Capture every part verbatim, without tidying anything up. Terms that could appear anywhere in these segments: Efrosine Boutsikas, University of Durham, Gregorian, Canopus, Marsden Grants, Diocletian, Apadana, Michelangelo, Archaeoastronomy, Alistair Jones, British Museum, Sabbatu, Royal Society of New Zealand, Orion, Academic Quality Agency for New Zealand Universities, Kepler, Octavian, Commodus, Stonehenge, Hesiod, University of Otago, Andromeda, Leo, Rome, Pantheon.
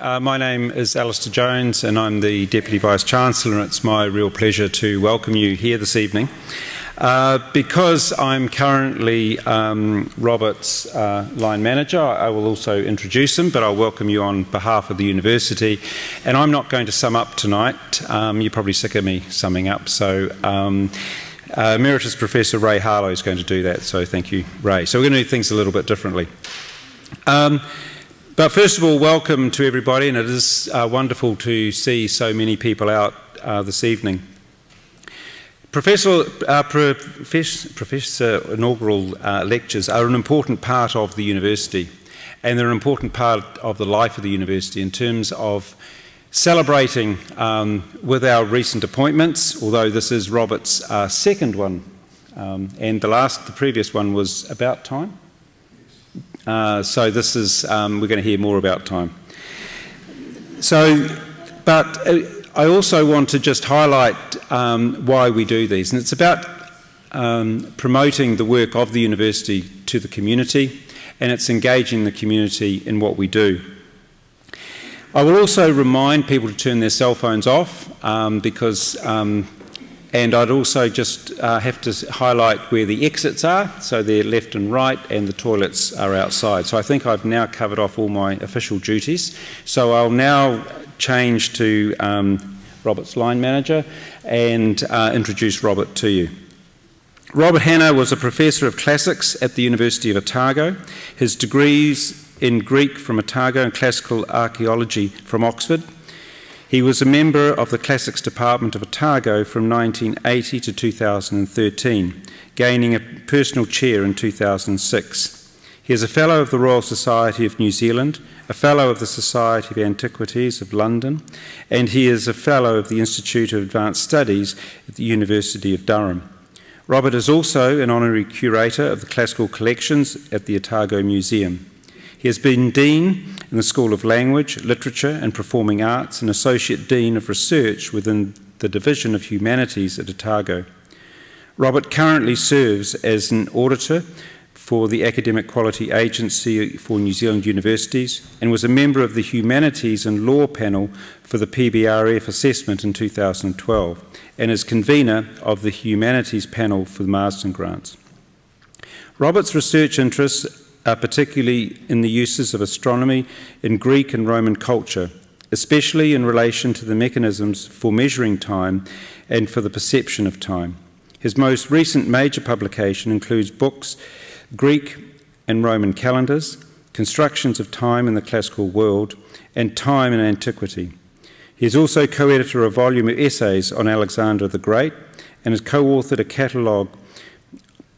Uh, my name is Alistair Jones and I'm the Deputy Vice-Chancellor, and it's my real pleasure to welcome you here this evening. Uh, because I'm currently um, Robert's uh, line manager, I will also introduce him, but I'll welcome you on behalf of the university. And I'm not going to sum up tonight. Um, you're probably sick of me summing up, so um, uh, Emeritus Professor Ray Harlow is going to do that, so thank you, Ray. So we're going to do things a little bit differently. Um, But first of all, welcome to everybody, and it is uh, wonderful to see so many people out uh, this evening. Professor, uh, professor, professor inaugural uh, lectures are an important part of the university, and they're an important part of the life of the university in terms of celebrating um, with our recent appointments, although this is Robert's uh, second one, um, and the last, the previous one was about time. Uh, so this is, um, we're going to hear more about time. So, but I also want to just highlight um, why we do these, and it's about um, promoting the work of the university to the community, and it's engaging the community in what we do. I will also remind people to turn their cell phones off um, because um, and I'd also just uh, have to highlight where the exits are, so they're left and right, and the toilets are outside. So I think I've now covered off all my official duties. So I'll now change to um, Robert's line manager and uh, introduce Robert to you. Robert Hannah was a Professor of Classics at the University of Otago. His degrees in Greek from Otago and Classical Archaeology from Oxford. He was a member of the Classics Department of Otago from nineteen eighty to two thousand thirteen, gaining a personal chair in two thousand six. He is a Fellow of the Royal Society of New Zealand, a Fellow of the Society of Antiquaries of London, and he is a Fellow of the Institute of Advanced Studies at the University of Durham. Robert is also an Honorary Curator of the Classical Collections at the Otago Museum. He has been Dean in the School of Language, Literature and Performing Arts, and Associate Dean of Research within the Division of Humanities at Otago. Robert currently serves as an auditor for the Academic Quality Agency for New Zealand Universities, and was a member of the Humanities and Law Panel for the P B R F assessment in two thousand twelve, and is convener of the Humanities Panel for the Marsden Grants. Robert's research interests are particularly in the uses of astronomy in Greek and Roman culture, especially in relation to the mechanisms for measuring time and for the perception of time. His most recent major publication includes books, Greek and Roman calendars, Constructions of Time in the Classical World, and Time in Antiquity. He is also co-editor of a volume of essays on Alexander the Great, and has co-authored a catalogue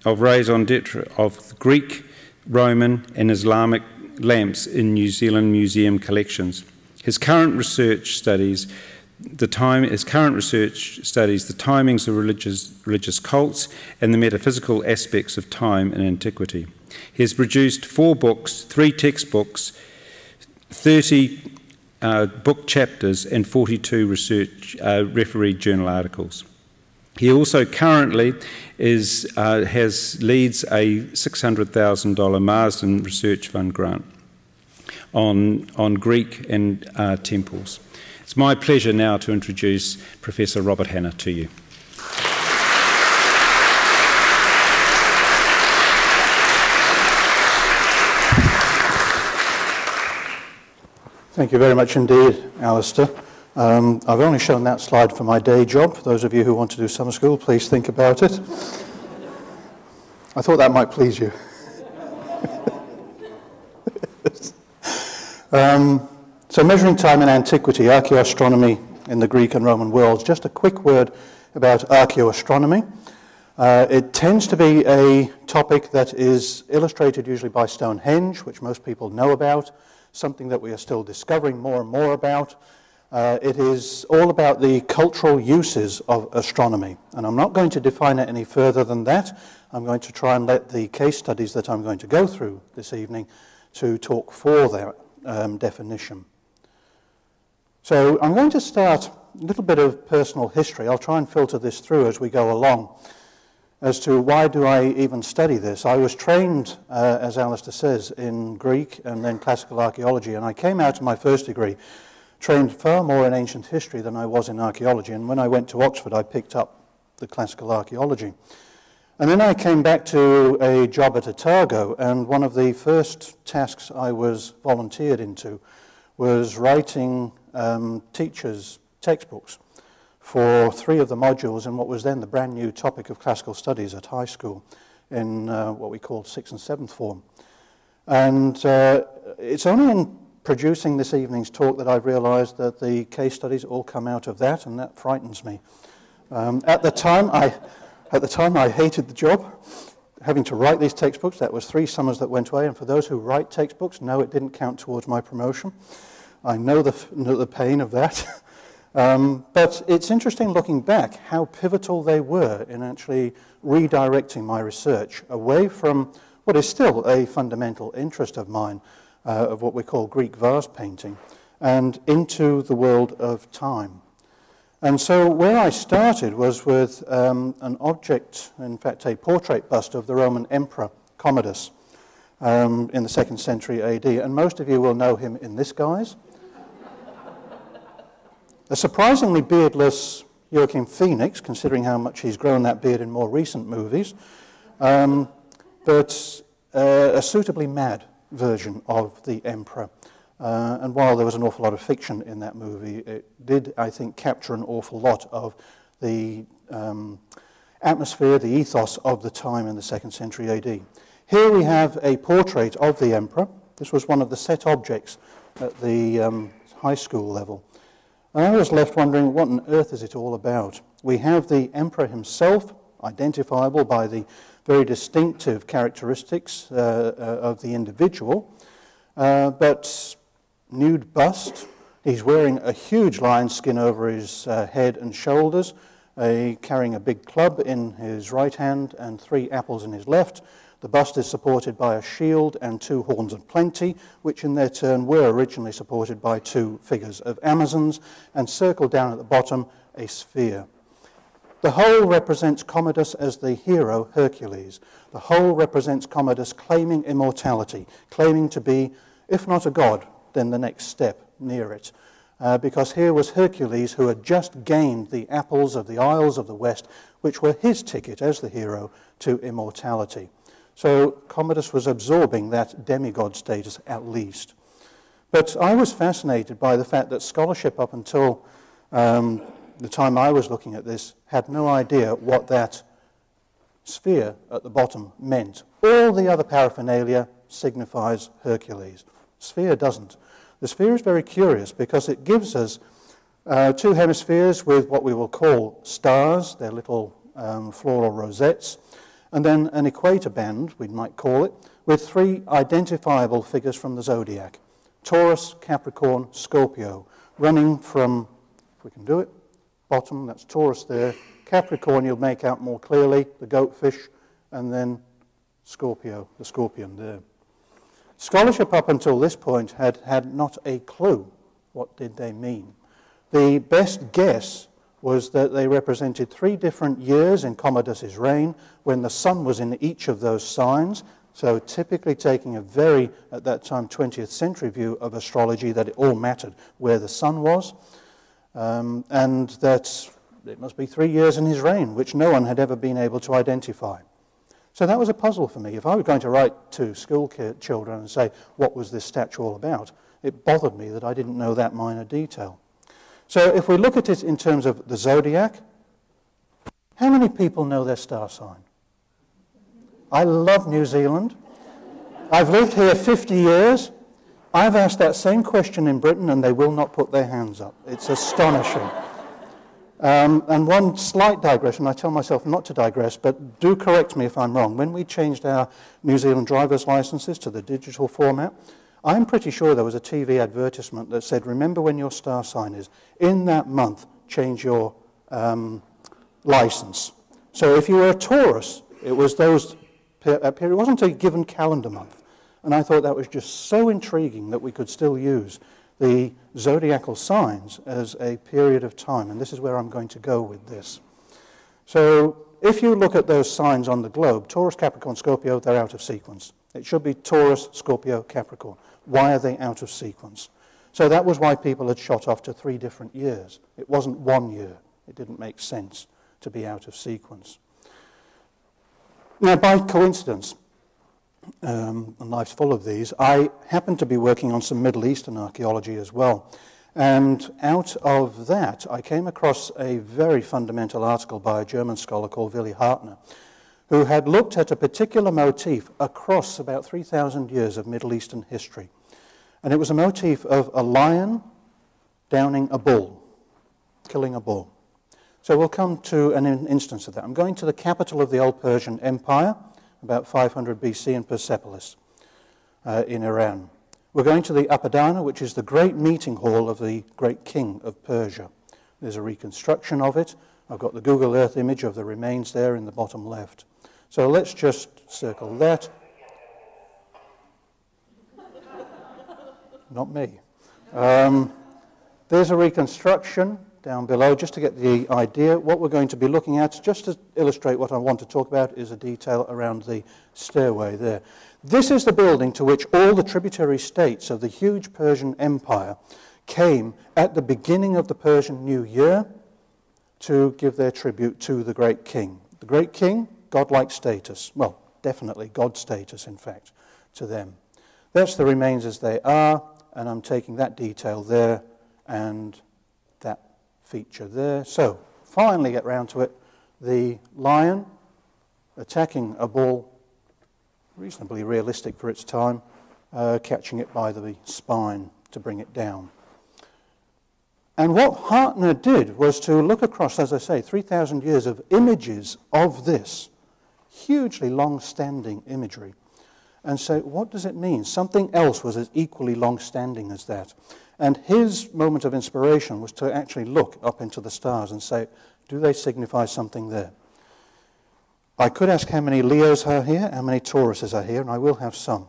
of raison d'etre of the Greek, Roman and Islamic lamps in New Zealand museum collections. His current research studies the time his current research studies the timings of religious religious cults and the metaphysical aspects of time in antiquity. He has produced four books, three textbooks, thirty uh, book chapters, and forty-two research uh, refereed journal articles. He also currently is, uh, has, leads a six hundred thousand dollar Marsden Research Fund grant on, on Greek and uh, temples. It's my pleasure now to introduce Professor Robert Hannah to you. Thank you very much indeed, Alistair. Um, I've only shown that slide for my day job. For those of you who want to do summer school, please think about it. I thought that might please you. um, so measuring time in antiquity, archaeoastronomy in the Greek and Roman worlds. Just a quick word about archaeoastronomy. Uh, it tends to be a topic that is illustrated usually by Stonehenge, which most people know about, something that we are still discovering more and more about. Uh, it is all about the cultural uses of astronomy, and I'm not going to define it any further than that. I'm going to try and let the case studies that I'm going to go through this evening to talk for their um, definition. So I'm going to start a little bit of personal history. I'll try and filter this through as we go along. as to why do I even study this. I was trained, uh, as Alistair says, in Greek and then classical archaeology, and I came out of my first degree trained far more in ancient history than I was in archaeology, and when I went to Oxford I picked up the classical archaeology. And then I came back to a job at Otago, and one of the first tasks I was volunteered into was writing um, teachers' textbooks for three of the modules in what was then the brand new topic of classical studies at high school in uh, what we called sixth and seventh form. And uh, it's only in producing this evening's talk that I've realized that the case studies all come out of that, and that frightens me. Um, at the time, I... At the time, I hated the job, having to write these textbooks. That was three summers that went away, and for those who write textbooks, no, it didn't count towards my promotion. I know the, know the pain of that. um, but it's interesting looking back how pivotal they were in actually redirecting my research away from what is still a fundamental interest of mine, uh, of what we call Greek vase painting, and into the world of time. And so where I started was with um, an object, in fact a portrait bust of the Roman emperor Commodus um, in the second century A D, and most of you will know him in this guise. A surprisingly beardless Joaquin Phoenix, considering how much he's grown that beard in more recent movies, um, but uh, a suitably mad version of the emperor. Uh, and while there was an awful lot of fiction in that movie, it did, I think, capture an awful lot of the um, atmosphere, the ethos of the time in the second century A D. Here we have a portrait of the emperor. This was one of the set objects at the um, high school level. And I was left wondering, what on earth is it all about? We have the emperor himself, identifiable by the very distinctive characteristics uh, uh, of the individual, uh, but nude bust. He's wearing a huge lion skin over his uh, head and shoulders, uh, carrying a big club in his right hand and three apples in his left. The bust is supported by a shield and two horns of plenty, which in their turn were originally supported by two figures of Amazons, and circled down at the bottom, a sphere. The whole represents Commodus as the hero Hercules. The whole represents Commodus claiming immortality, claiming to be, if not a god, then the next step near it. Uh, because here was Hercules, who had just gained the apples of the Isles of the West, which were his ticket as the hero to immortality. So Commodus was absorbing that demigod status at least. But I was fascinated by the fact that scholarship up until um, the time I was looking at this had no idea what that sphere at the bottom meant. All the other paraphernalia signifies Hercules. Sphere doesn't. The sphere is very curious because it gives us uh, two hemispheres with what we will call stars, their little um, floral rosettes, and then an equator band, we might call it, with three identifiable figures from the zodiac: Taurus, Capricorn, Scorpio, running from, if we can do it, bottom, that's Taurus there, Capricorn you'll make out more clearly, the goatfish, and then Scorpio, the scorpion there. Scholarship up until this point had had not a clue what did they mean. The best guess was that they represented three different years in Commodus's reign when the sun was in each of those signs, so typically taking a very, at that time, twentieth century view of astrology that it all mattered where the sun was, um, and that it must be three years in his reign, which no one had ever been able to identify. So that was a puzzle for me. If I were going to write to school children and say, what was this statue all about? It bothered me that I didn't know that minor detail. So if we look at it in terms of the zodiac, how many people know their star sign? I love New Zealand. I've lived here fifty years. I've asked that same question in Britain and they will not put their hands up. It's astonishing. Um, and one slight digression, I tell myself not to digress, but do correct me if I'm wrong. When we changed our New Zealand driver's licenses to the digital format, I'm pretty sure there was a T V advertisement that said, remember when your star sign is, in that month, change your um, license. So if you were a Taurus, it was those, it wasn't a given calendar month. And I thought that was just so intriguing that we could still use the zodiacal signs as a period of time, and this is where I'm going to go with this. So If you look at those signs on the globe, Taurus, Capricorn, Scorpio, they're out of sequence. It should be Taurus, Scorpio, Capricorn. Why are they out of sequence? So that was why people had shot off to three different years. It wasn't one year. It didn't make sense to be out of sequence. Now, by coincidence, um, and life's full of these, I happened to be working on some Middle Eastern archaeology as well. And out of that, I came across a very fundamental article by a German scholar called Willy Hartner, who had looked at a particular motif across about three thousand years of Middle Eastern history. And it was a motif of a lion downing a bull, killing a bull. So we'll come to an instance of that. I'm going to the capital of the old Persian Empire, about five hundred B C in Persepolis uh, in Iran. We're going to the Apadana, which is the great meeting hall of the great king of Persia. There's a reconstruction of it. I've got the Google Earth image of the remains there in the bottom left. So let's just circle that. Not me. Um, there's a reconstruction down below, just to get the idea. What we're going to be looking at, just to illustrate what I want to talk about, is a detail around the stairway there. This is the building to which all the tributary states of the huge Persian Empire came at the beginning of the Persian New Year to give their tribute to the great king. The great king, godlike status. Well, definitely god status, in fact, to them. That's the remains as they are, and I'm taking that detail there and that feature there. So, finally get round to it. The lion attacking a bull, reasonably realistic for its time, uh, catching it by the spine to bring it down. And what Hartner did was to look across, as I say, three thousand years of images of this, hugely long-standing imagery, and say, what does it mean? Something else was as equally long-standing as that. And his moment of inspiration was to actually look up into the stars and say, do they signify something there? I could ask how many Leos are here, how many Tauruses are here, and I will have some.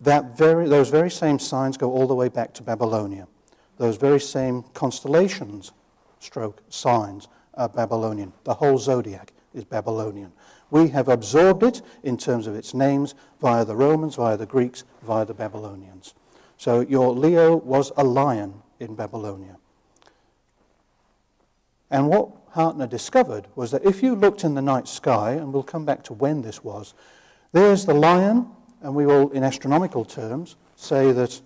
That very, those very same signs go all the way back to Babylonia. Those very same constellations, stroke, signs, are Babylonian. The whole zodiac is Babylonian. We have absorbed it in terms of its names via the Romans, via the Greeks, via the Babylonians. So your Leo was a lion in Babylonia. And what Hartner discovered was that if you looked in the night sky, and we'll come back to when this was, there's the lion, and we will, in astronomical terms, say that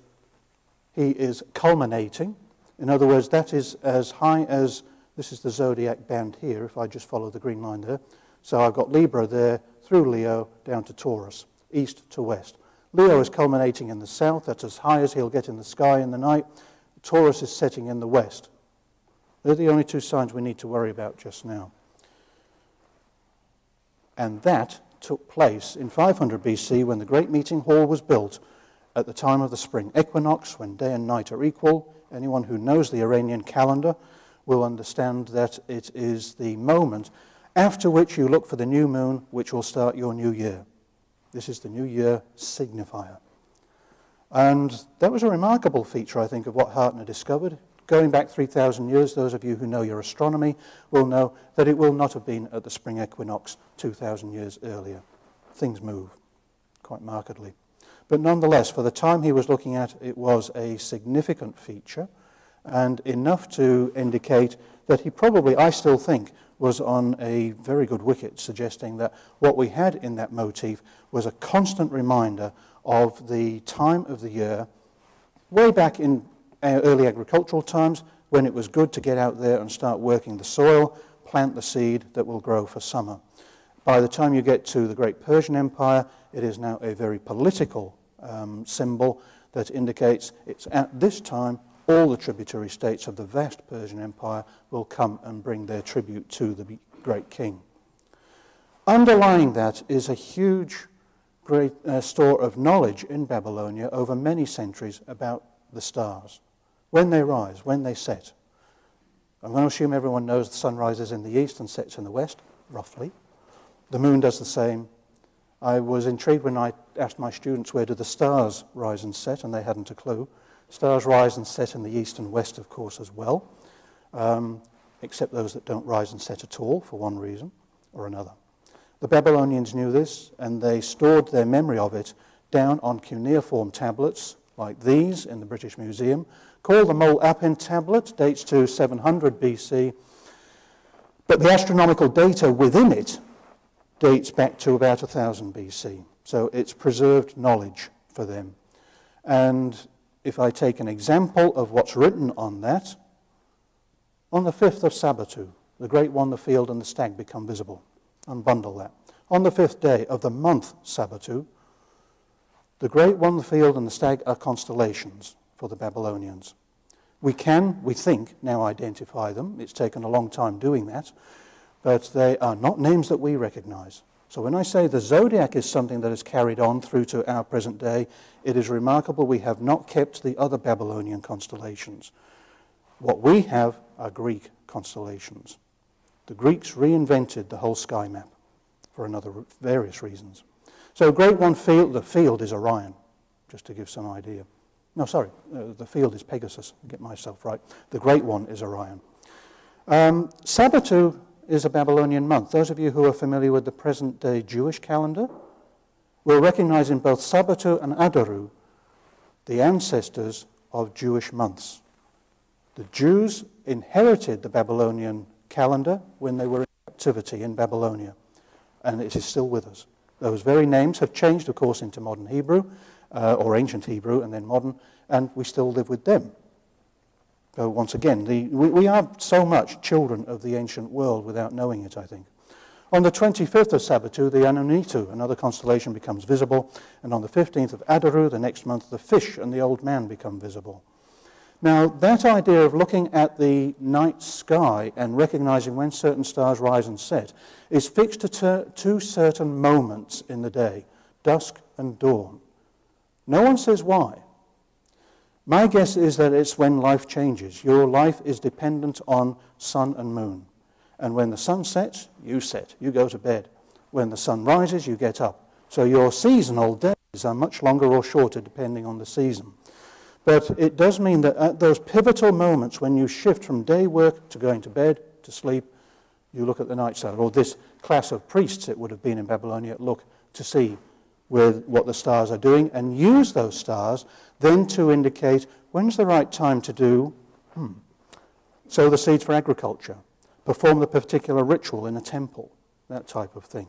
he is culminating. In other words, that is as high as, this is the zodiac band here, if I just follow the green line there. So I've got Libra there, through Leo, down to Taurus, east to west. Leo is culminating in the south. That's as high as he'll get in the sky in the night. Taurus is setting in the west. They're the only two signs we need to worry about just now. And that took place in five hundred B C when the Great Meeting Hall was built at the time of the spring equinox, when day and night are equal. Anyone who knows the Iranian calendar will understand that it is the moment after which you look for the new moon, which will start your new year. This is the New Year signifier. And that was a remarkable feature, I think, of what Hartner discovered. Going back three thousand years, those of you who know your astronomy will know that it will not have been at the spring equinox two thousand years earlier. Things move quite markedly. But nonetheless, for the time he was looking at, it was a significant feature and enough to indicate that he probably, I still think, was on a very good wicket, suggesting that what we had in that motif was a constant reminder of the time of the year, way back in early agricultural times, when it was good to get out there and start working the soil, plant the seed that will grow for summer. By the time you get to the Great Persian Empire, it is now a very political um, symbol that indicates it's at this time all the tributary states of the vast Persian Empire will come and bring their tribute to the great king. Underlying that is a huge great, uh, store of knowledge in Babylonia over many centuries about the stars, when they rise, when they set. I'm going to assume everyone knows the sun rises in the east and sets in the west, roughly. The moon does the same. I was intrigued when I asked my students, where do the stars rise and set, and they hadn't a clue. Stars rise and set in the east and west, of course, as well, um, except those that don't rise and set at all, for one reason or another. The Babylonians knew this, and they stored their memory of it down on cuneiform tablets like these in the British Museum, called the Mol Apen tablet, dates to seven hundred B C, but the astronomical data within it dates back to about one thousand B C, so it's preserved knowledge for them. And if I take an example of what's written on that, on the fifth of Sabbatu, the great one, the field and the stag become visible. Unbundle that. On the fifth day of the month Sabbatu, the great one, the field and the stag are constellations for the Babylonians. We can, we think, now identify them. It's taken a long time doing that, but they are not names that we recognize. So when I say the zodiac is something that has carried on through to our present day, it is remarkable we have not kept the other Babylonian constellations. What we have are Greek constellations. The Greeks reinvented the whole sky map for another various reasons. So great one field, the field is Orion, just to give some idea. No, sorry, uh, the field is Pegasus, get myself right. The great one is Orion. Um, Sabbatu is a Babylonian month. Those of you who are familiar with the present day Jewish calendar will recognize in both Sabbatu and Adaru the ancestors of Jewish months. The Jews inherited the Babylonian calendar when they were in captivity in Babylonia, and it is still with us. Those very names have changed, of course, into modern Hebrew, uh, or ancient Hebrew and then modern, and we still live with them. So once again, the, we, we are so much children of the ancient world without knowing it, I think. On the twenty-fifth of Sabbatu, the Anunitu, another constellation, becomes visible, and on the fifteenth of Adaru, the next month, the fish and the old man become visible. Now, that idea of looking at the night sky and recognizing when certain stars rise and set is fixed to two certain moments in the day, dusk and dawn. No one says why. My guess is that it's when life changes. Your life is dependent on sun and moon. And when the sun sets, you set, you go to bed. When the sun rises, you get up. So your seasonal days are much longer or shorter depending on the season. But it does mean that at those pivotal moments when you shift from day work to going to bed, to sleep, you look at the night star. Or this class of priests, it would have been in Babylonia, look to see with what the stars are doing and use those stars then to indicate when's the right time to do, hmm, sow the seeds for agriculture, perform the particular ritual in a temple, that type of thing.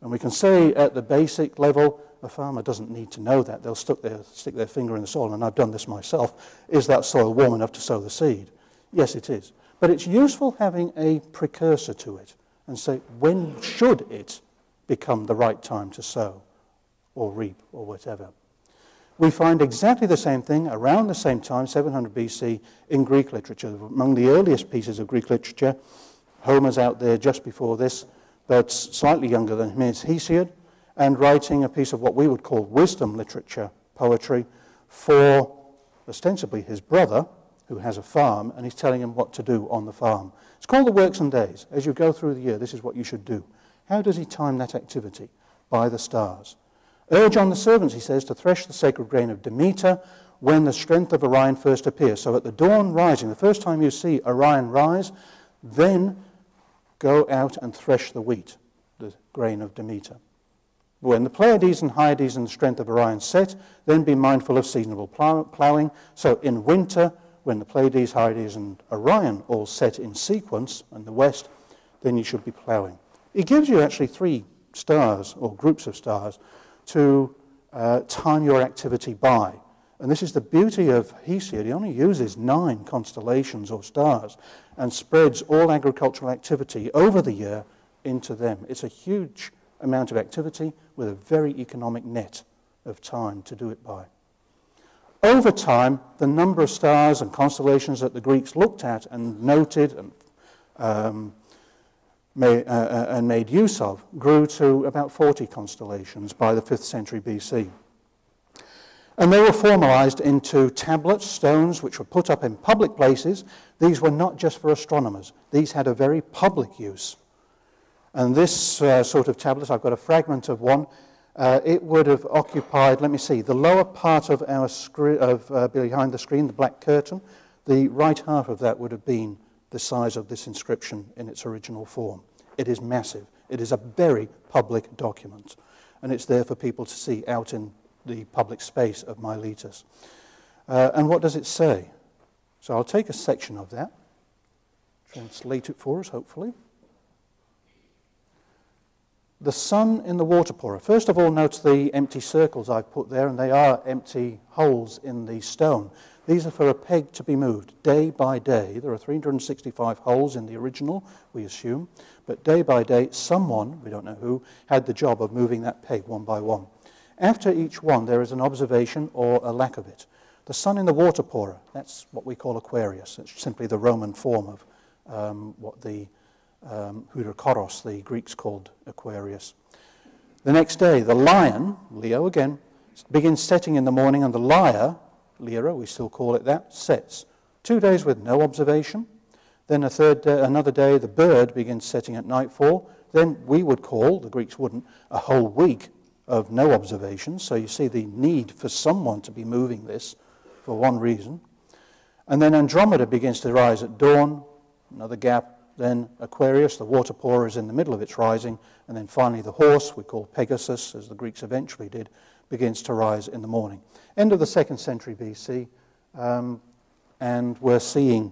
And we can say at the basic level, a farmer doesn't need to know that. They'll stick their, stick their finger in the soil, and I've done this myself. Is that soil warm enough to sow the seed? Yes, it is. But it's useful having a precursor to it and say, when should it become the right time to sow or reap or whatever? We find exactly the same thing around the same time, seven hundred B C, in Greek literature. Among the earliest pieces of Greek literature, Homer's out there just before this, but slightly younger than him is Hesiod, and writing a piece of what we would call wisdom literature, poetry, for ostensibly his brother, who has a farm, and he's telling him what to do on the farm. It's called the Works and Days. As you go through the year, this is what you should do. How does he time that activity? By the stars. Urge on the servants, he says, to thresh the sacred grain of Demeter when the strength of Orion first appears. So at the dawn rising, the first time you see Orion rise, then go out and thresh the wheat, the grain of Demeter. When the Pleiades and Hyades and the strength of Orion set, then be mindful of seasonable ploughing. So in winter, when the Pleiades, Hyades, and Orion all set in sequence in the west, then you should be ploughing. It gives you actually three stars or groups of stars to uh, time your activity by. And this is the beauty of Hesiod. He only uses nine constellations or stars and spreads all agricultural activity over the year into them. It's a huge amount of activity with a very economic net of time to do it by. Over time, the number of stars and constellations that the Greeks looked at and noted and, um, made, uh, and made use of grew to about forty constellations by the fifth century B C. And they were formalized into tablets, stones, which were put up in public places. These were not just for astronomers. These had a very public use. And this uh, sort of tablet, I've got a fragment of one, uh, it would have occupied, let me see, the lower part of our screen, of, uh, behind the screen, the black curtain. The right half of that would have been the size of this inscription in its original form. It is massive. It is a very public document, and it's there for people to see out in the public space of Miletus. Uh, and what does it say? So I'll take a section of that, translate it for us, hopefully. The sun in the water pourer. First of all, note the empty circles I've put there, and they are empty holes in the stone. These are for a peg to be moved day by day. There are three hundred sixty-five holes in the original, we assume, but day by day, someone, we don't know who, had the job of moving that peg one by one. After each one, there is an observation or a lack of it. The sun in the water pourer, that's what we call Aquarius. It's simply the Roman form of um, what the Um, Houdakoros, the Greeks called Aquarius. The next day, the lion, Leo again, begins setting in the morning, and the lyre, Lyra, we still call it that, sets. Two days with no observation. Then a third day, another day, the bird begins setting at nightfall. Then we would call, the Greeks wouldn't, a whole week of no observations. So you see the need for someone to be moving this for one reason. And then Andromeda begins to rise at dawn, another gap. Then Aquarius, the water pourer, is in the middle of its rising, and then finally the horse, we call Pegasus, as the Greeks eventually did, begins to rise in the morning. End of the second century B C, um, and we're seeing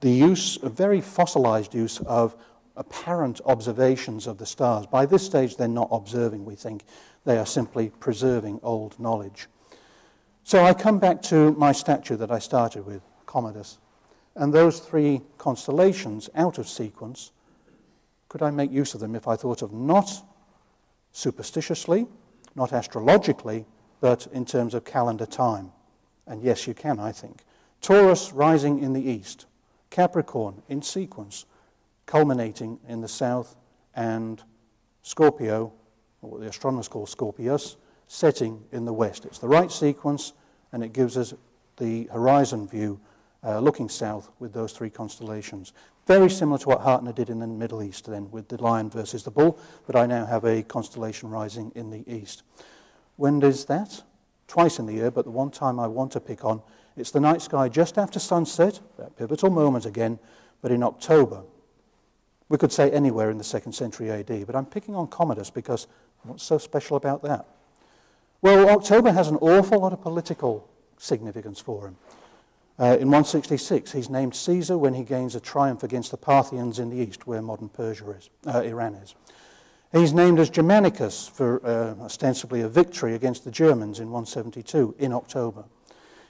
the use, a very fossilized use of apparent observations of the stars. By this stage, they're not observing, we think. They are simply preserving old knowledge. So I come back to my statue that I started with, Commodus. And those three constellations out of sequence, could I make use of them if I thought of not superstitiously, not astrologically, but in terms of calendar time? And yes, you can, I think. Taurus rising in the east, Capricorn in sequence, culminating in the south, and Scorpio, or what the astronomers call Scorpius, setting in the west. It's the right sequence, and it gives us the horizon view Uh, looking south with those three constellations. Very similar to what Hartner did in the Middle East then with the lion versus the bull, but I now have a constellation rising in the east. When is that? Twice in the year, but the one time I want to pick on, it's the night sky just after sunset, that pivotal moment again, but in October. We could say anywhere in the second century A D, but I'm picking on Commodus because what's so special about that? Well, October has an awful lot of political significance for him. Uh, in one sixty-six, he's named Caesar when he gains a triumph against the Parthians in the east, where modern Persia is, uh, Iran is. He's named as Germanicus for uh, ostensibly a victory against the Germans in one seventy-two, in October.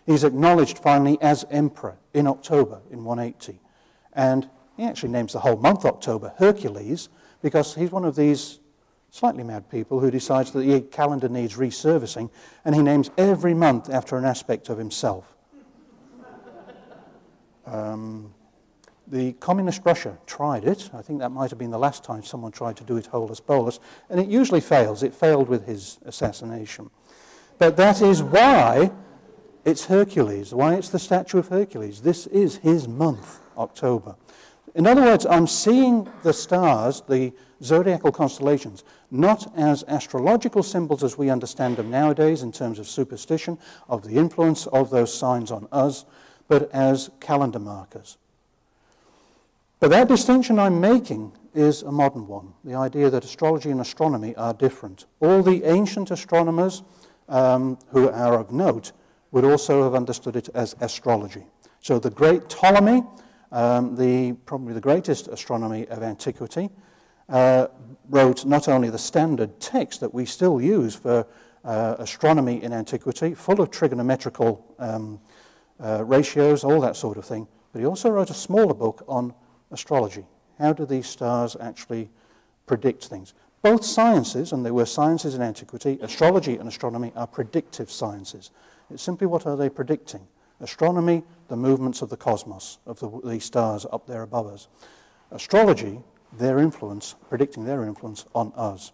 He's acknowledged finally as emperor in October, in one eighty. And he actually names the whole month October Hercules, because he's one of these slightly mad people who decides that the calendar needs resurfacing, and he names every month after an aspect of himself. Um, the communist Russia tried it. I think that might have been the last time someone tried to do it holus bolus, and it usually fails. It failed with his assassination. But that is why it's Hercules, why it's the statue of Hercules. This is his month, October. In other words, I'm seeing the stars, the zodiacal constellations, not as astrological symbols as we understand them nowadays in terms of superstition, of the influence of those signs on us, but as calendar markers. But that distinction I'm making is a modern one, the idea that astrology and astronomy are different. All the ancient astronomers um, who are of note would also have understood it as astrology. So the great Ptolemy, um, the, probably the greatest astronomer of antiquity, uh, wrote not only the standard text that we still use for uh, astronomy in antiquity, full of trigonometrical um, Uh, ratios, all that sort of thing, but he also wrote a smaller book on astrology. How do these stars actually predict things? Both sciences, and they were sciences in antiquity, astrology and astronomy are predictive sciences. It's simply what are they predicting? Astronomy, the movements of the cosmos, of the, the stars up there above us. Astrology, their influence, predicting their influence on us.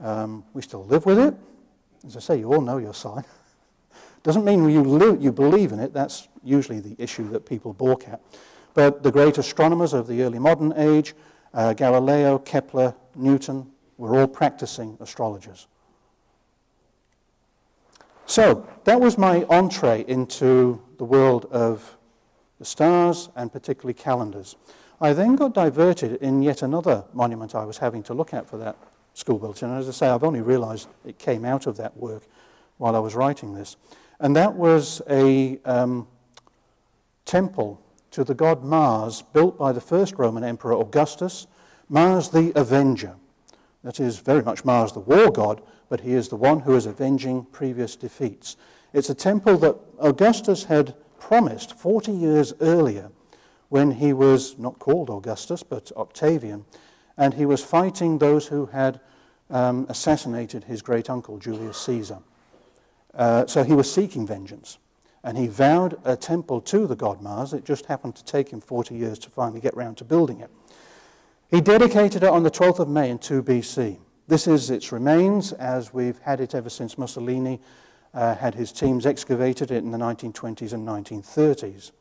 Um, we still live with it. As I say, you all know your sign. Doesn't mean you, live, you believe in it. That's usually the issue that people balk at. But the great astronomers of the early modern age, uh, Galileo, Kepler, Newton, were all practicing astrologers. So that was my entree into the world of the stars and particularly calendars. I then got diverted in yet another monument I was having to look at for that school bulletin. And as I say, I've only realized it came out of that work while I was writing this. And that was a um, temple to the god Mars, built by the first Roman emperor Augustus, Mars the Avenger. That is very much Mars the war god, but he is the one who is avenging previous defeats. It's a temple that Augustus had promised forty years earlier when he was not called Augustus, but Octavian, and he was fighting those who had um, assassinated his great uncle, Julius Caesar. Uh, so he was seeking vengeance. And he vowed a temple to the god Mars. It just happened to take him forty years to finally get round to building it. He dedicated it on the twelfth of May in two B C. This is its remains, as we've had it ever since Mussolini uh, had his teams excavated it in the nineteen twenties and nineteen thirties,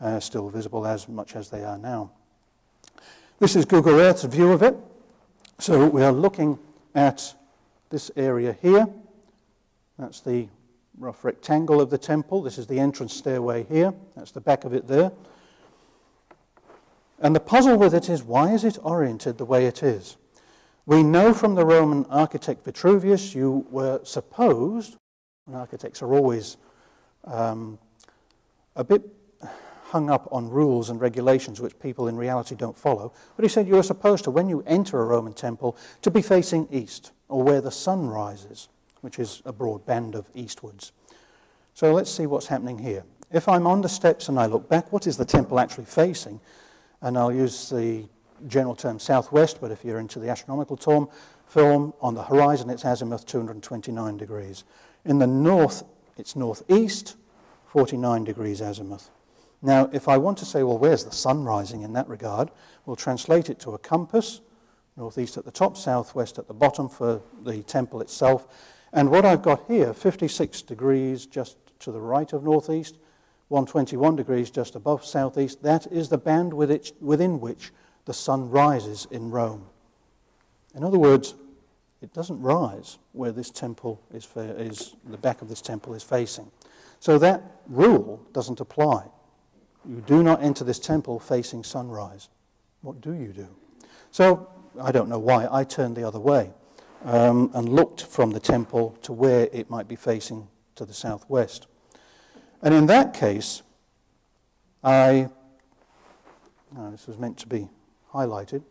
uh, still visible as much as they are now. This is Google Earth's view of it. So we are looking at this area here. That's the rough rectangle of the temple. This is the entrance stairway here. That's the back of it there. And the puzzle with it is, why is it oriented the way it is? We know from the Roman architect Vitruvius, you were supposed, and architects are always um, a bit hung up on rules and regulations which people in reality don't follow, but he said you were supposed to, when you enter a Roman temple, to be facing east, or where the sun rises, which is a broad band of eastwards. So let's see what's happening here. If I'm on the steps and I look back, what is the temple actually facing? And I'll use the general term southwest, but if you're into the astronomical term, film, on the horizon it's azimuth two hundred twenty-nine degrees. In the north, it's northeast, forty-nine degrees azimuth. Now, if I want to say, well, where's the sun rising in that regard, we'll translate it to a compass, northeast at the top, southwest at the bottom for the temple itself. And what I've got here, fifty-six degrees just to the right of northeast, one hundred twenty-one degrees just above southeast, that is the band within which the sun rises in Rome. In other words, it doesn't rise where this temple is, is the back of this temple is facing. So that rule doesn't apply. You do not enter this temple facing sunrise. What do you do? So, I don't know why, I turned the other way. Um, and looked from the temple to where it might be facing to the southwest. And in that case, I, no, this was meant to be highlighted,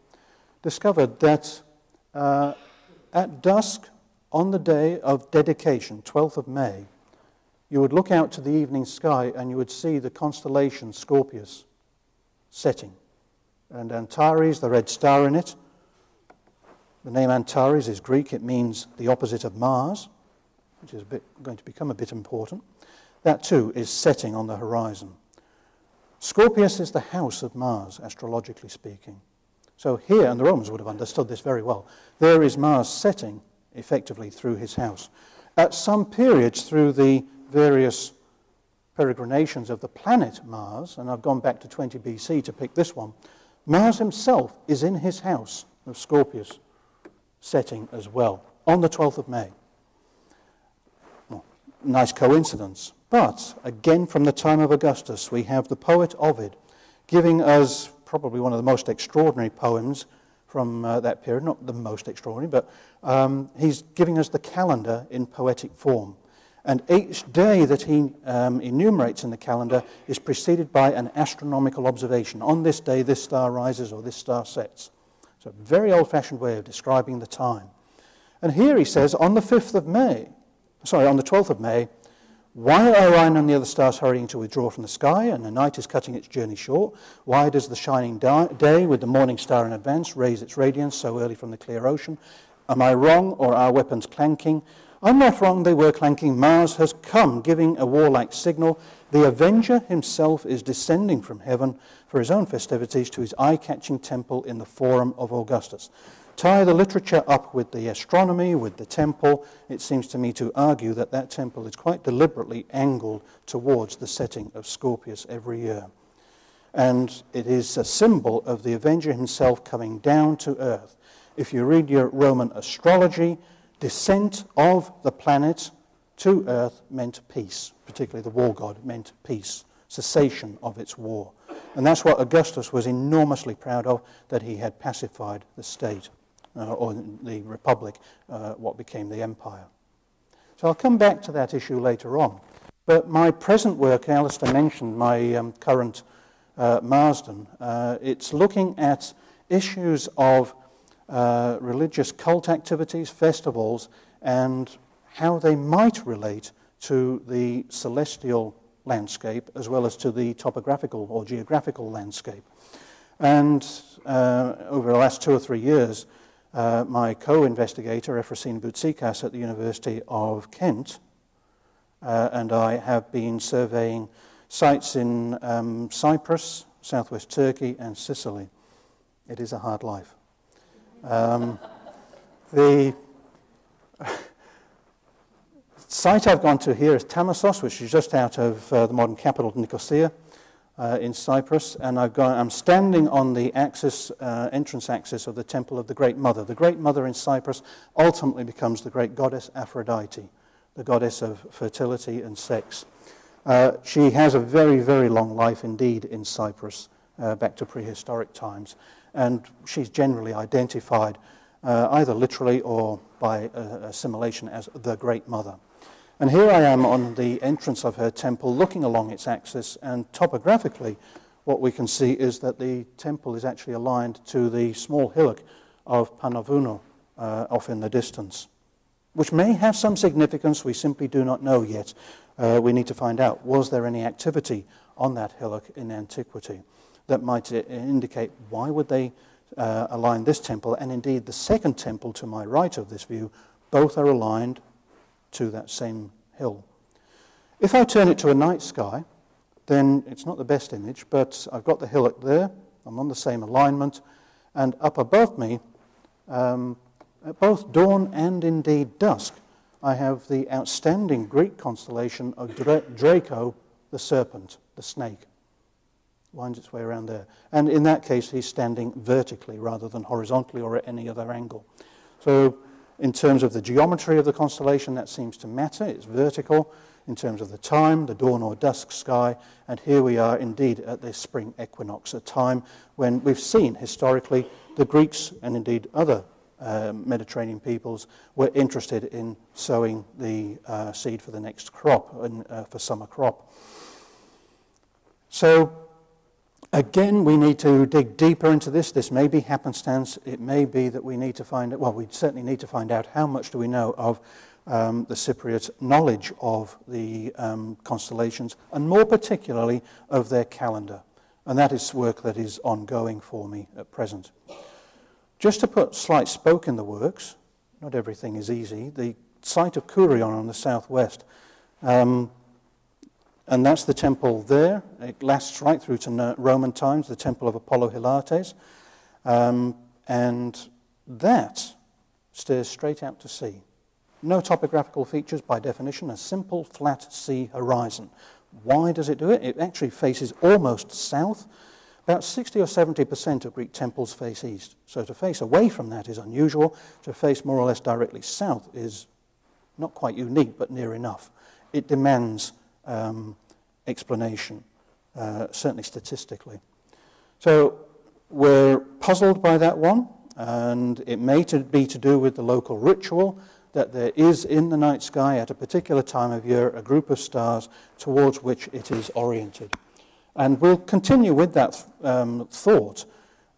discovered that uh, at dusk on the day of dedication, twelfth of May, you would look out to the evening sky and you would see the constellation Scorpius setting. And Antares, the red star in it. The name Antares is Greek, it means the opposite of Mars, which is a bit, going to become a bit important. That too is setting on the horizon. Scorpius is the house of Mars, astrologically speaking. So here, and the Romans would have understood this very well, there is Mars setting, effectively, through his house. At some periods, through the various peregrinations of the planet Mars, and I've gone back to twenty B C to pick this one, Mars himself is in his house of Scorpius, setting as well, on the twelfth of May. Well, nice coincidence. But, again, from the time of Augustus, we have the poet Ovid giving us probably one of the most extraordinary poems from uh, that period, not the most extraordinary, but um, he's giving us the calendar in poetic form. And each day that he um, enumerates in the calendar is preceded by an astronomical observation. On this day, this star rises or this star sets. It's a very old-fashioned way of describing the time. And here he says, on the fifth of May, sorry, on the twelfth of May, why are Orion and the other stars hurrying to withdraw from the sky, and the night is cutting its journey short? Why does the shining day, with the morning star in advance, raise its radiance so early from the clear ocean? Am I wrong, or are weapons clanking? I'm not wrong, they were clanking. Mars has come, giving a warlike signal. The Avenger himself is descending from heaven for his own festivities to his eye-catching temple in the Forum of Augustus. Tie the literature up with the astronomy, with the temple. It seems to me to argue that that temple is quite deliberately angled towards the setting of Scorpius every year. And it is a symbol of the Avenger himself coming down to earth. If you read your Roman astrology, descent of the planet to earth meant peace, particularly the war god meant peace, cessation of its war. And that's what Augustus was enormously proud of, that he had pacified the state, uh, or the republic, uh, what became the empire. So I'll come back to that issue later on. But my present work, Alistair mentioned my um, current uh, Marsden, uh, it's looking at issues of uh, religious cult activities, festivals, and how they might relate to the celestial landscape as well as to the topographical or geographical landscape. And uh, over the last two or three years, uh, my co-investigator, Efrosine Boutsikas at the University of Kent, uh, and I have been surveying sites in um, Cyprus, southwest Turkey, and Sicily. It is a hard life. Um, the site I've gone to here is Tamassos, which is just out of uh, the modern capital Nicosia uh, in Cyprus, and I've gone, I'm standing on the axis, uh, entrance axis of the Temple of the Great Mother. The Great Mother in Cyprus ultimately becomes the great goddess Aphrodite, the goddess of fertility and sex. Uh, she has a very, very long life indeed in Cyprus, uh, back to prehistoric times, and she's generally identified uh, either literally or by uh, assimilation as the Great Mother. And here I am on the entrance of her temple, looking along its axis, and topographically what we can see is that the temple is actually aligned to the small hillock of Panavuno uh, off in the distance, which may have some significance. We simply do not know yet. Uh, we need to find out, was there any activity on that hillock in antiquity that might indicate why would they uh, align this temple, and indeed the second temple to my right of this view, both are aligned to that same hill. If I turn it to a night sky, then it's not the best image, but I've got the hillock there, I'm on the same alignment, and up above me, um, at both dawn and indeed dusk, I have the outstanding Greek constellation of Dra- Draco, the serpent, the snake. Winds its way around there. And in that case, he's standing vertically rather than horizontally or at any other angle. So, in terms of the geometry of the constellation, that seems to matter. It's vertical in terms of the time, the dawn or dusk sky, and here we are indeed at the spring equinox, a time when we've seen historically the Greeks and indeed other uh, Mediterranean peoples were interested in sowing the uh, seed for the next crop, and uh, for summer crop. So again, we need to dig deeper into this. This may be happenstance. It may be that we need to find out, well, we certainly need to find out how much do we know of um, the Cypriot knowledge of the um, constellations, and more particularly of their calendar. And that is work that is ongoing for me at present. Just to put slight spoke in the works, not everything is easy, the site of Kurion on the southwest, um, and that's the temple there. It lasts right through to Roman times, the temple of Apollo Hylates. Um, and that stares straight out to sea. No topographical features by definition, a simple flat sea horizon. Why does it do it? It actually faces almost south. About sixty or seventy percent of Greek temples face east. So to face away from that is unusual. To face more or less directly south is not quite unique, but near enough. It demands Um, explanation, uh, certainly statistically. So we're puzzled by that one, and it may to be to do with the local ritual that there is in the night sky at a particular time of year a group of stars towards which it is oriented. And we'll continue with that um, thought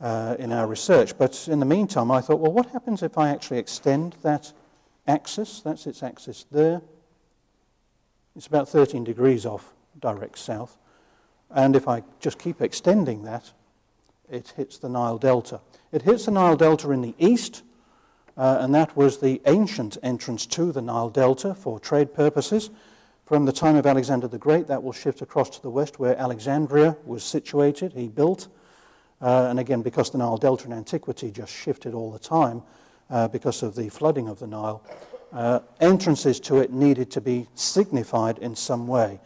uh, in our research, but in the meantime I thought, well, what happens if I actually extend that axis? That's its axis there. It's about thirteen degrees off direct south, and if I just keep extending that, it hits the Nile Delta. It hits the Nile Delta in the east, uh, and that was the ancient entrance to the Nile Delta for trade purposes. From the time of Alexander the Great, that will shift across to the west where Alexandria was situated, he built. Uh, and again, because the Nile Delta in antiquity just shifted all the time uh, because of the flooding of the Nile, Uh, entrances to it needed to be signified in some way.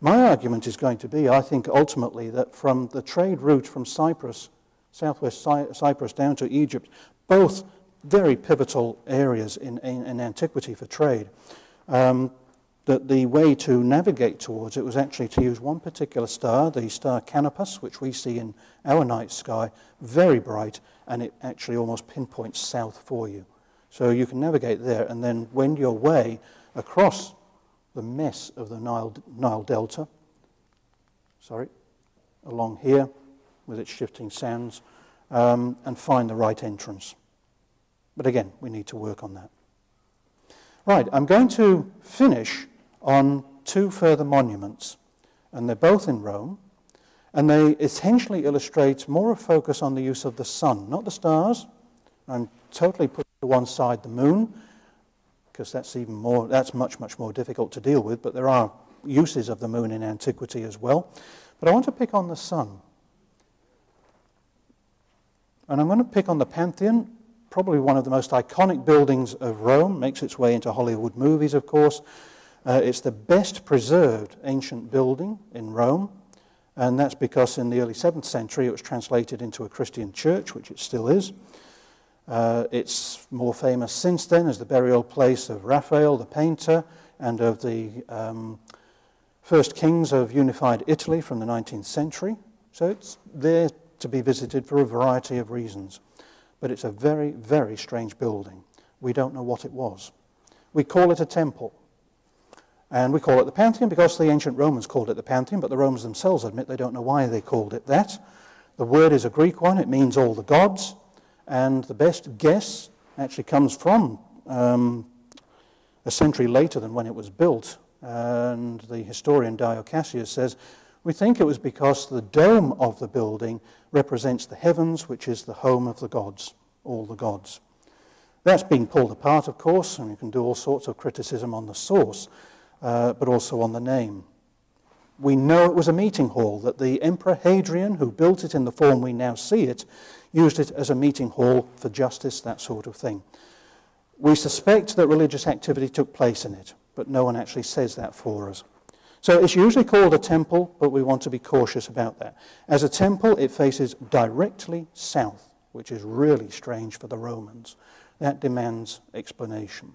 My argument is going to be, I think, ultimately, that from the trade route from Cyprus, southwest Cy Cyprus down to Egypt, both very pivotal areas in, in, in antiquity for trade, um, that the way to navigate towards it was actually to use one particular star, the star Canopus, which we see in our night sky, very bright, and it actually almost pinpoints south for you. So you can navigate there and then wend your way across the mess of the Nile, Nile Delta, sorry, along here with its shifting sands, um, and find the right entrance. But again, we need to work on that. Right, I'm going to finish on two further monuments, and they're both in Rome, and they essentially illustrate more a focus on the use of the sun, not the stars. I'm totally putting to one side the moon, because that's even more, that's much, much more difficult to deal with, but there are uses of the moon in antiquity as well. But I want to pick on the sun. And I'm going to pick on the Pantheon, probably one of the most iconic buildings of Rome, makes its way into Hollywood movies, of course. Uh, it's the best preserved ancient building in Rome, and that's because in the early seventh century it was translated into a Christian church, which it still is. Uh, it's more famous since then as the burial place of Raphael the painter and of the um, first kings of unified Italy from the nineteenth century. So it's there to be visited for a variety of reasons. But it's a very, very strange building. We don't know what it was. We call it a temple. And we call it the Pantheon because the ancient Romans called it the Pantheon, but the Romans themselves admit they don't know why they called it that. The word is a Greek one. It means all the gods. And the best guess actually comes from um, a century later than when it was built. And the historian Dio Cassius says, we think it was because the dome of the building represents the heavens, which is the home of the gods, all the gods. That's being pulled apart, of course, and you can do all sorts of criticism on the source, uh, but also on the name. We know it was a meeting hall, that the Emperor Hadrian, who built it in the form we now see it, used it as a meeting hall for justice, that sort of thing. We suspect that religious activity took place in it, but no one actually says that for us. So it's usually called a temple, but we want to be cautious about that. As a temple, it faces directly south, which is really strange for the Romans. That demands explanation.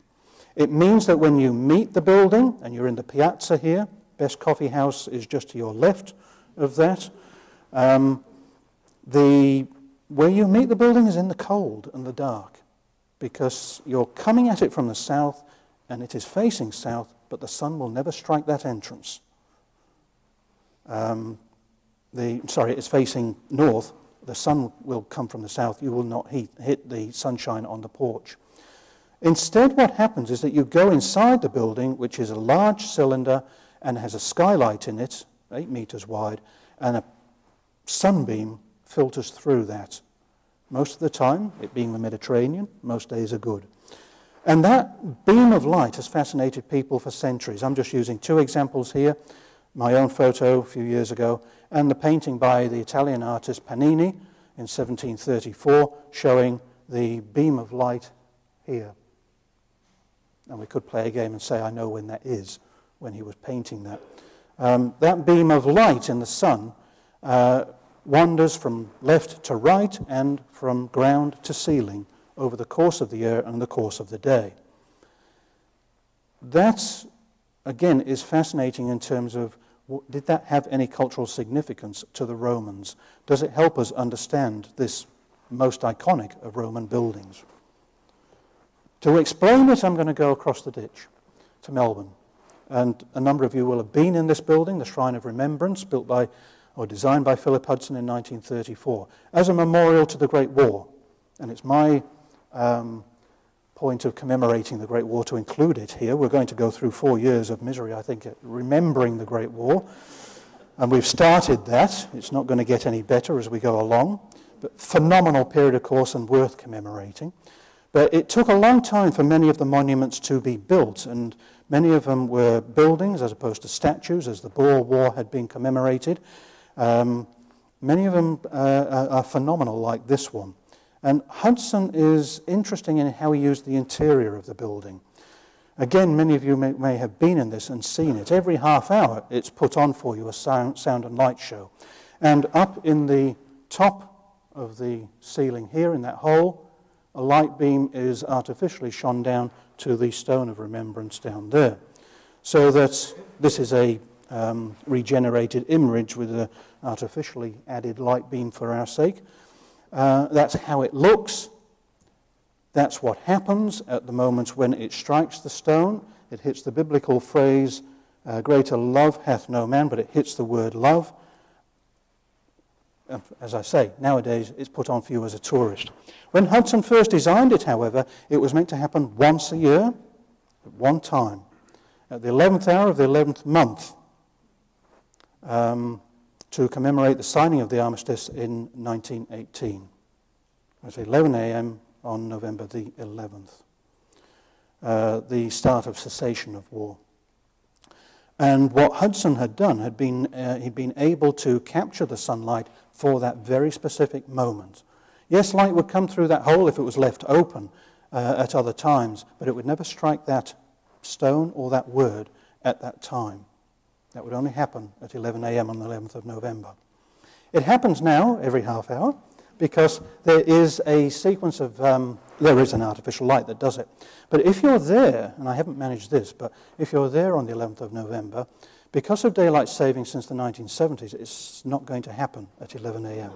It means that when you meet the building, and you're in the piazza here, best coffee house is just to your left of that, um, the where you meet the building is in the cold and the dark, because you're coming at it from the south and it is facing south, but the sun will never strike that entrance. Um, the, sorry, it's facing north. The sun will come from the south. You will not heat, hit the sunshine on the porch. Instead, what happens is that you go inside the building, which is a large cylinder and has a skylight in it, eight meters wide, and a sunbeam filters through that. Most of the time, it being the Mediterranean, most days are good. And that beam of light has fascinated people for centuries. I'm just using two examples here, my own photo a few years ago, and the painting by the Italian artist Panini in seventeen thirty-four, showing the beam of light here. And we could play a game and say, I know when that is, when he was painting that. Um, that beam of light in the sun uh, wanders from left to right and from ground to ceiling over the course of the year and the course of the day. That, again, is fascinating in terms of, did that have any cultural significance to the Romans? Does it help us understand this most iconic of Roman buildings? To explain it, I'm going to go across the ditch to Melbourne. And a number of you will have been in this building, the Shrine of Remembrance, built by, or designed by Philip Hudson in nineteen thirty-four, as a memorial to the Great War. And it's my Um, point of commemorating the Great War to include it here. We're going to go through four years of misery, I think, at remembering the Great War. And we've started that. It's not going to get any better as we go along. But phenomenal period, of course, and worth commemorating. But it took a long time for many of the monuments to be built, and many of them were buildings as opposed to statues, as the Boer War had been commemorated. Um, many of them uh, are phenomenal, like this one. And Hudson is interesting in how he used the interior of the building. Again, many of you may, may have been in this and seen it. Every half hour, it's put on for you a sound, sound and light show. And up in the top of the ceiling here, in that hole, a light beam is artificially shone down to the Stone of Remembrance down there. so that this is a um, regenerated image with an artificially added light beam for our sake. Uh, that's how it looks. That's what happens at the moment when it strikes the stone. It hits the biblical phrase, uh, greater love hath no man, but it hits the word love. As I say, nowadays it's put on for you as a tourist. When Hudson first designed it, however, it was meant to happen once a year, at one time, at the eleventh hour of the eleventh month, um, to commemorate the signing of the armistice in nineteen eighteen. It was eleven A M on November the eleventh, uh, the start of cessation of war. And what Hudson had done had been, uh, he'd been able to capture the sunlight for that very specific moment. Yes, light would come through that hole if it was left open uh, at other times, but it would never strike that stone or that word at that time. That would only happen at eleven A M on the eleventh of November. It happens now every half hour because there is a sequence of, um, there is an artificial light that does it. But if you're there, and I haven't managed this, but if you're there on the eleventh of November, because of daylight saving since the nineteen seventies, it's not going to happen at eleven A M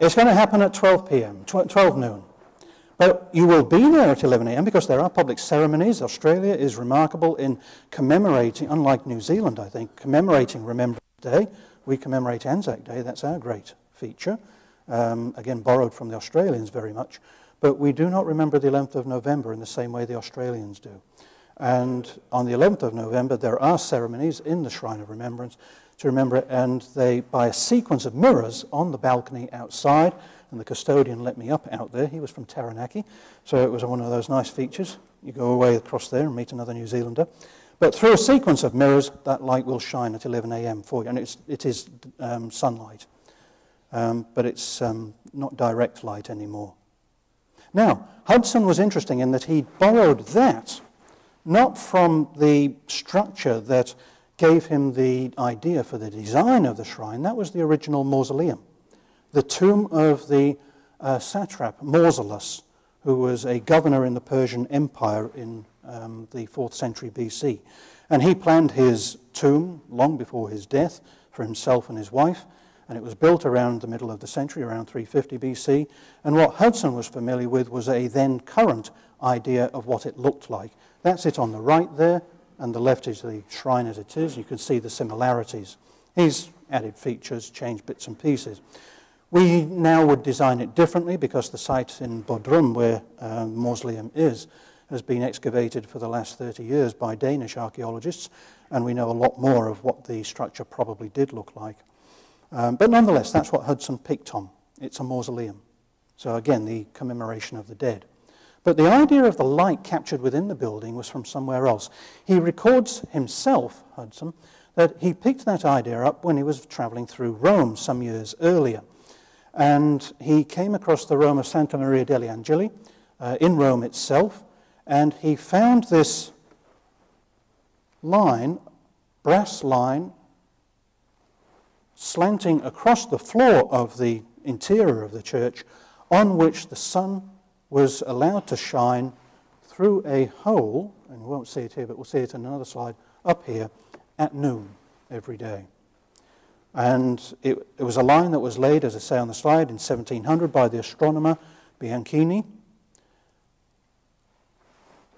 It's going to happen at twelve P M, twelve noon. But you will be there at eleven A M because there are public ceremonies. Australia is remarkable in commemorating, unlike New Zealand, I think, commemorating Remembrance Day. We commemorate Anzac Day. That's our great feature. Um, again, borrowed from the Australians very much. But we do not remember the eleventh of November in the same way the Australians do. And on the eleventh of November, there are ceremonies in the Shrine of Remembrance to remember it, and they, by a sequence of mirrors on the balcony outside, and the custodian let me up out there. He was from Taranaki, so it was one of those nice features. You go away across there and meet another New Zealander. But through a sequence of mirrors, that light will shine at eleven A M for you, and it's, it is um, sunlight. Um, but it's um, not direct light anymore. Now, Hudson was interesting in that he borrowed that, not from the structure that gave him the idea for the design of the shrine. That was the original mausoleum, the tomb of the uh, satrap Mausolus, who was a governor in the Persian Empire in um, the fourth century B C. And he planned his tomb long before his death for himself and his wife, and it was built around the middle of the century, around three fifty B C. And what Hudson was familiar with was a then current idea of what it looked like. That's it on the right there, and the left is the shrine as it is. You can see the similarities. He's added features, changed bits and pieces. We now would design it differently because the site in Bodrum, where uh, the mausoleum is, has been excavated for the last thirty years by Danish archaeologists, and we know a lot more of what the structure probably did look like. Um, but nonetheless, that's what Hudson picked on. It's a mausoleum. So again, the commemoration of the dead. But the idea of the light captured within the building was from somewhere else. He records himself, Hudson, that he picked that idea up when he was traveling through Rome some years earlier. And he came across the Rome of Santa Maria degli Angeli, uh, in Rome itself, and he found this line, brass line, slanting across the floor of the interior of the church, on which the sun was allowed to shine through a hole, and we won't see it here, but we'll see it in another slide, up here, at noon every day. And it, it was a line that was laid, as I say on the slide, in seventeen hundred by the astronomer Bianchini.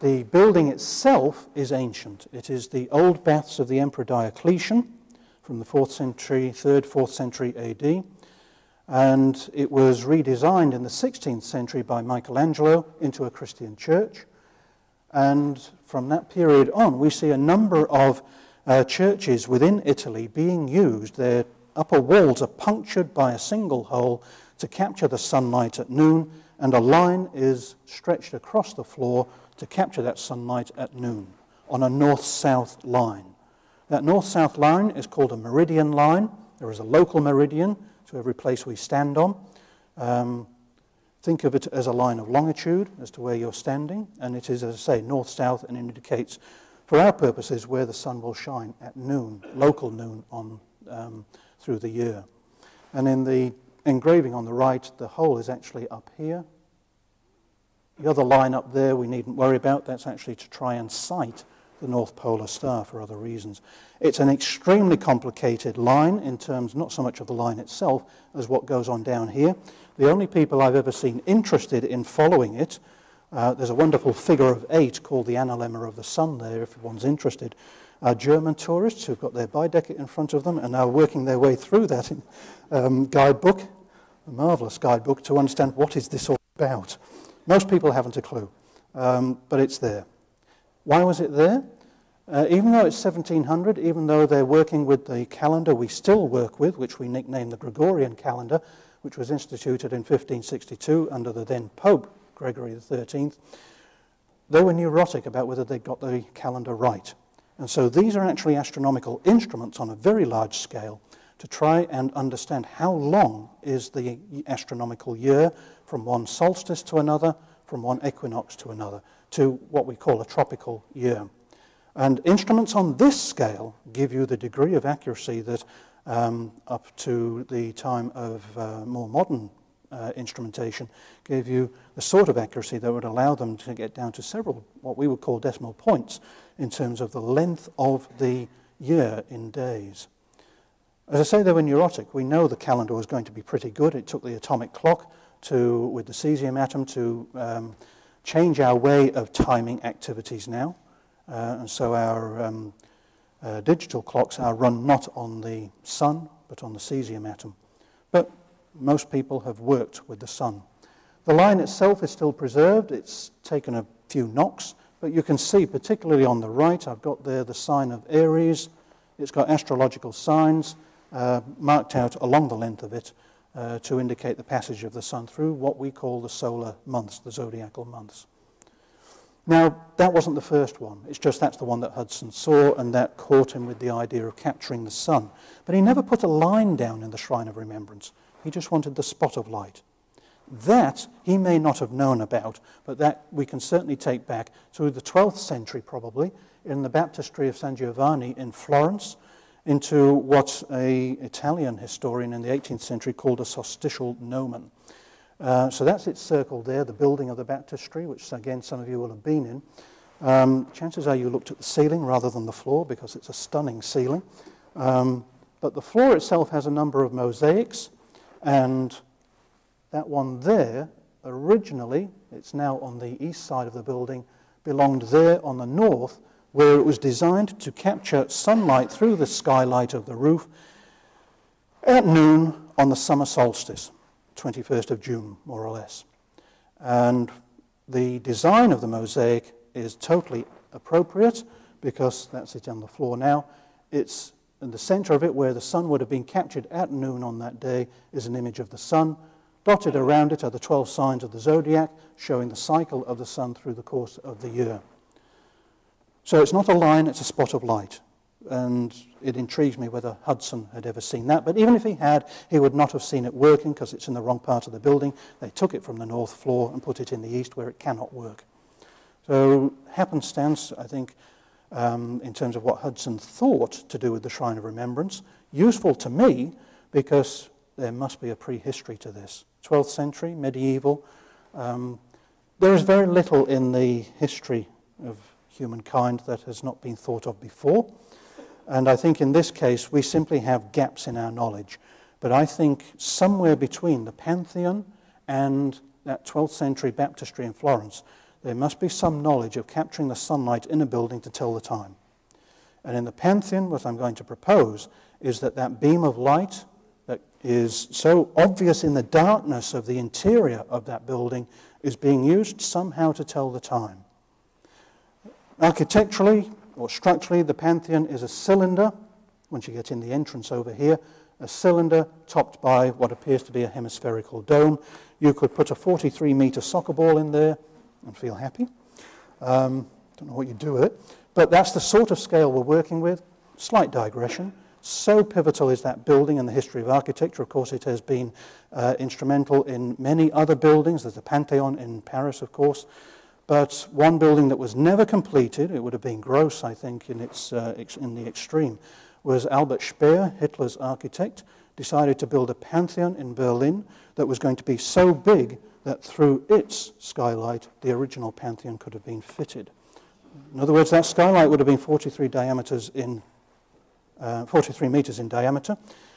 The building itself is ancient. It is the old baths of the Emperor Diocletian, from the fourth century, third, fourth century A D, and it was redesigned in the sixteenth century by Michelangelo into a Christian church. And from that period on, we see a number of uh, churches within Italy being used. Their upper walls are punctured by a single hole to capture the sunlight at noon, and a line is stretched across the floor to capture that sunlight at noon on a north-south line. That north-south line is called a meridian line. There is a local meridian to every place we stand on. Um, think of it as a line of longitude as to where you're standing, and it is, as I say, north-south, and indicates, for our purposes, where the sun will shine at noon, local noon, on um, through the year. And in the engraving on the right, the hole is actually up here. The other line up there we needn't worry about. That's actually to try and sight the North Polar Star for other reasons. It's an extremely complicated line in terms not so much of the line itself as what goes on down here. The only people I've ever seen interested in following it, uh, there's a wonderful figure of eight called the analemma of the sun there if one's interested, are German tourists who've got their Baedeker in front of them and are working their way through that in, um, guidebook, a marvellous guidebook, to understand what is this all about. Most people haven't a clue, um, but it's there. Why was it there? Uh, even though it's seventeen hundred, even though they're working with the calendar we still work with, which we nicknamed the Gregorian calendar, which was instituted in fifteen sixty-two under the then Pope Gregory the thirteenth, they were neurotic about whether they got the calendar right. And so these are actually astronomical instruments on a very large scale to try and understand how long is the astronomical year from one solstice to another, from one equinox to another, to what we call a tropical year. And instruments on this scale give you the degree of accuracy that um, up to the time of uh, more modern uh, instrumentation gave you the sort of accuracy that would allow them to get down to several what we would call decimal points in terms of the length of the year in days. As I say, they were neurotic. We know the calendar was going to be pretty good. It took the atomic clock to, with the cesium atom to um, change our way of timing activities now. Uh, and so our um, uh, digital clocks are run not on the sun, but on the cesium atom. But most people have worked with the sun. The line itself is still preserved. It's taken a few knocks, but you can see, particularly on the right, I've got there the sign of Aries. It's got astrological signs uh, marked out along the length of it uh, to indicate the passage of the sun through what we call the solar months, the zodiacal months. Now, that wasn't the first one. It's just that's the one that Hudson saw, and that caught him with the idea of capturing the sun. But he never put a line down in the Shrine of Remembrance. He just wanted the spot of light. That he may not have known about, but that we can certainly take back to the twelfth century, probably, in the baptistry of San Giovanni in Florence, into what an Italian historian in the eighteenth century called a solstitial gnomon. Uh, so that's its circle there, the building of the baptistry, which again some of you will have been in. Um, chances are you looked at the ceiling rather than the floor because it's a stunning ceiling. Um, but the floor itself has a number of mosaics, and that one there, originally, it's now on the east side of the building, belonged there on the north, where it was designed to capture sunlight through the skylight of the roof at noon on the summer solstice, twenty-first of June, more or less. And the design of the mosaic is totally appropriate because that's it on the floor now. It's in the center of it where the sun would have been captured at noon on that day is an image of the sun. Dotted around it are the twelve signs of the zodiac showing the cycle of the sun through the course of the year. So it's not a line, it's a spot of light. And it intrigues me whether Hudson had ever seen that. But even if he had, he would not have seen it working because it's in the wrong part of the building. They took it from the north floor and put it in the east where it cannot work. So happenstance, I think, um, in terms of what Hudson thought to do with the Shrine of Remembrance, useful to me because there must be a prehistory to this. twelfth century, medieval. Um, there is very little in the history of humankind that has not been thought of before. And I think in this case, we simply have gaps in our knowledge. But I think somewhere between the Pantheon and that twelfth century baptistry in Florence, there must be some knowledge of capturing the sunlight in a building to tell the time. And in the Pantheon, what I'm going to propose is that that beam of light that is so obvious in the darkness of the interior of that building is being used somehow to tell the time. Architecturally or structurally, the Pantheon is a cylinder, once you get in the entrance over here, a cylinder topped by what appears to be a hemispherical dome. You could put a forty-three meter soccer ball in there and feel happy. Um, don't know what you do with it, but that's the sort of scale we're working with. Slight digression. So pivotal is that building in the history of architecture. Of course, it has been uh, instrumental in many other buildings. There's the Pantheon in Paris, of course. But one building that was never completed, it would have been gross, I think, in, its, uh, ex in the extreme, was Albert Speer, Hitler's architect, decided to build a Pantheon in Berlin that was going to be so big that through its skylight, the original Pantheon could have been fitted. In other words, that skylight would have been forty-three diameters in, uh, forty-three meters in diameter.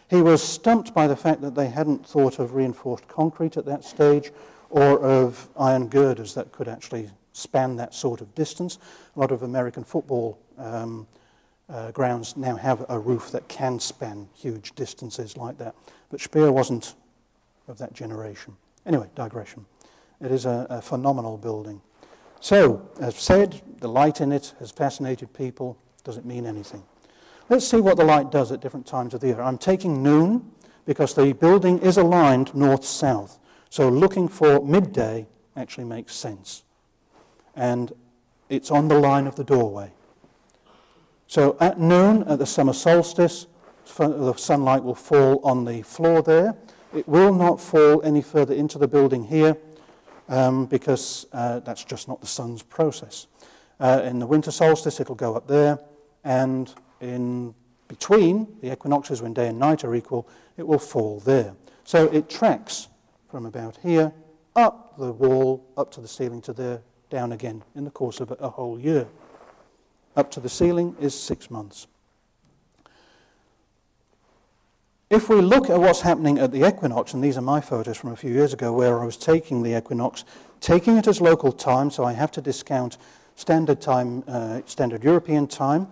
He was stumped by the fact that they hadn't thought of reinforced concrete at that stage, or of iron girders that could actually span that sort of distance. A lot of American football um, uh, grounds now have a roof that can span huge distances like that. But Speer wasn't of that generation. Anyway, digression. It is a, a phenomenal building. So, as said, the light in it has fascinated people. Does it mean anything? Let's see what the light does at different times of the year. I'm taking noon because the building is aligned north-south. So looking for midday actually makes sense. And it's on the line of the doorway. So at noon, at the summer solstice, the sunlight will fall on the floor there. It will not fall any further into the building here um, because uh, that's just not the sun's process. Uh, in the winter solstice, it'll go up there, and in between the equinoxes, when day and night are equal, it will fall there. So it tracks from about here, up the wall, up to the ceiling, to there, down again in the course of a whole year. Up to the ceiling is six months. If we look at what's happening at the equinox, and these are my photos from a few years ago where I was taking the equinox, taking it as local time, so I have to discount standard time, uh, standard European time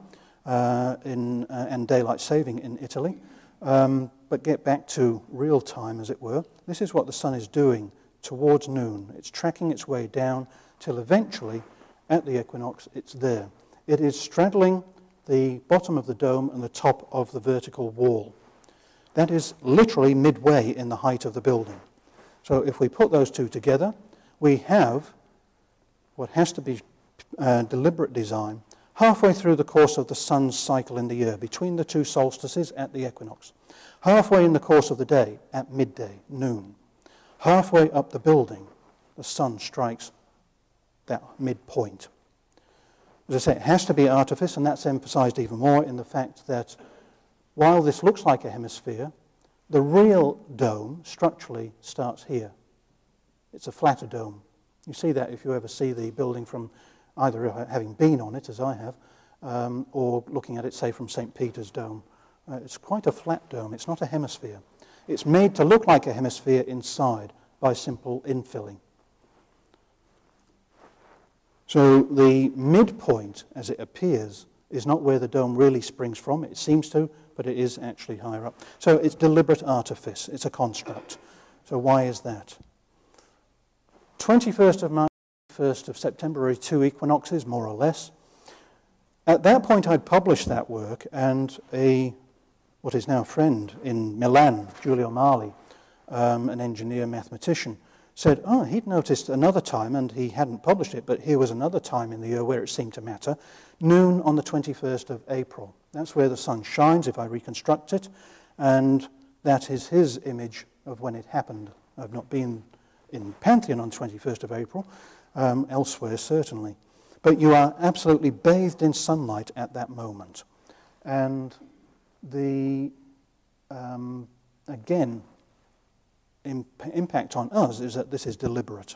uh, in, uh, and daylight saving in Italy. Um, but get back to real time, as it were. This is what the sun is doing towards noon. It's tracking its way down till eventually, at the equinox, it's there. It is straddling the bottom of the dome and the top of the vertical wall. That is literally midway in the height of the building. So if we put those two together, we have what has to be uh, deliberate design halfway through the course of the sun's cycle in the year, between the two solstices at the equinox, halfway in the course of the day at midday, noon, halfway up the building, the sun strikes that midpoint. As I say, it has to be artifice, and that's emphasized even more in the fact that while this looks like a hemisphere, the real dome structurally starts here. It's a flatter dome. You see that if you ever see the building from either having been on it, as I have, um, or looking at it, say, from Saint Peter's Dome. Uh, it's quite a flat dome. It's not a hemisphere. It's made to look like a hemisphere inside by simple infilling. So the midpoint, as it appears, is not where the dome really springs from. It seems to, but it is actually higher up. So it's deliberate artifice. It's a construct. So why is that? twenty-first of March. first of September are two equinoxes, more or less. At that point, I'd published that work, and a, what is now a friend in Milan, Giulio Marli, um, an engineer, mathematician, said, oh, he'd noticed another time, and he hadn't published it, but here was another time in the year where it seemed to matter, noon on the twenty-first of April. That's where the sun shines, if I reconstruct it, and that is his image of when it happened. I've not been in Pantheon on twenty-first of April, Um, elsewhere certainly, but you are absolutely bathed in sunlight at that moment. And the um, again imp impact on us is that this is deliberate.